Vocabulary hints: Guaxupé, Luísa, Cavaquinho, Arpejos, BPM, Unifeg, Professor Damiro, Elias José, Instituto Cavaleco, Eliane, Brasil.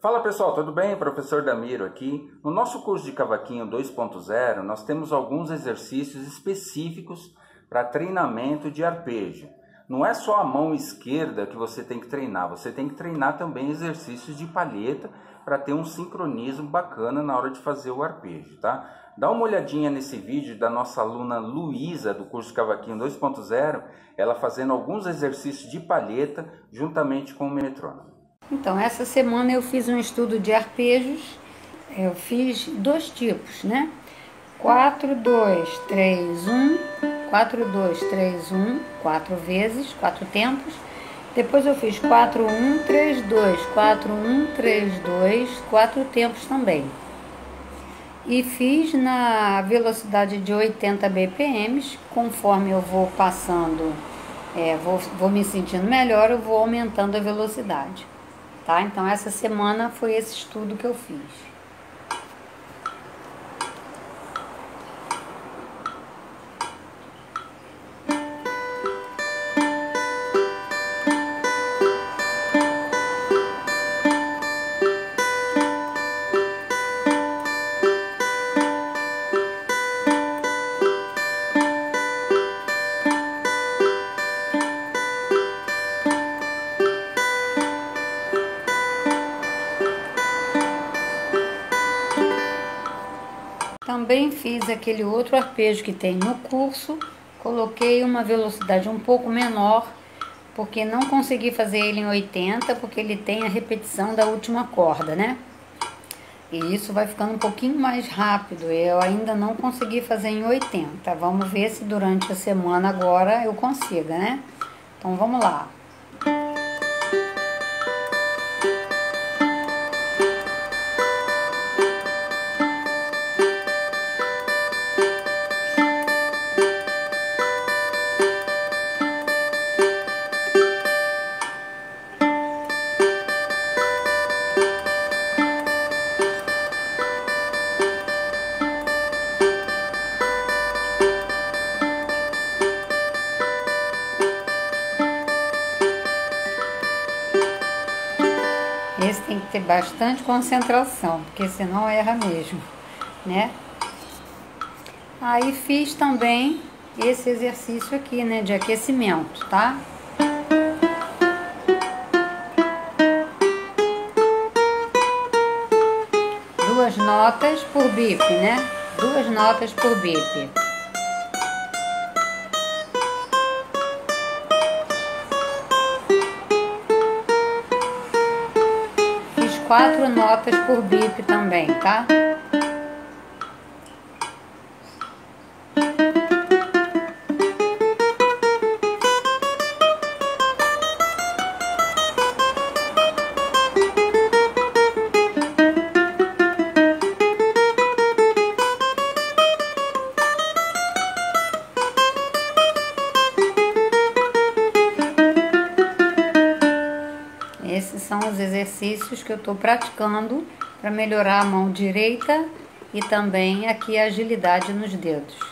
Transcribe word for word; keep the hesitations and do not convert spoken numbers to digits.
Fala pessoal, tudo bem? Professor Damiro aqui. No nosso curso de Cavaquinho dois ponto zero, nós temos alguns exercícios específicos para treinamento de arpejo. Não é só a mão esquerda que você tem que treinar, você tem que treinar também exercícios de palheta para ter um sincronismo bacana na hora de fazer o arpejo, tá? Dá uma olhadinha nesse vídeo da nossa aluna Luísa, do curso Cavaquinho dois ponto zero, ela fazendo alguns exercícios de palheta juntamente com o metrônomo. Então, essa semana eu fiz um estudo de arpejos, eu fiz dois tipos, né? quatro, dois, três, um, quatro, dois, três, um, quatro vezes, quatro tempos. Depois eu fiz quatro, um, três, dois, quatro, um, três, dois, quatro tempos também. E fiz na velocidade de oitenta B P M, conforme eu vou passando, é, vou, vou me sentindo melhor, eu vou aumentando a velocidade. Tá? Então, essa semana foi esse estudo que eu fiz. Também fiz aquele outro arpejo que tem no curso, coloquei uma velocidade um pouco menor, porque não consegui fazer ele em oitenta, porque ele tem a repetição da última corda, né? E isso vai ficando um pouquinho mais rápido, eu ainda não consegui fazer em oitenta, vamos ver se durante a semana agora eu consiga, né? Então vamos lá. Esse tem que ter bastante concentração, porque senão erra mesmo, né? Aí fiz também esse exercício aqui, né, de aquecimento, tá? Duas notas por bip, né? Duas notas por bip. Quatro notas por bip também, tá? Esses são os exercícios que eu estou praticando para melhorar a mão direita e também aqui a agilidade nos dedos.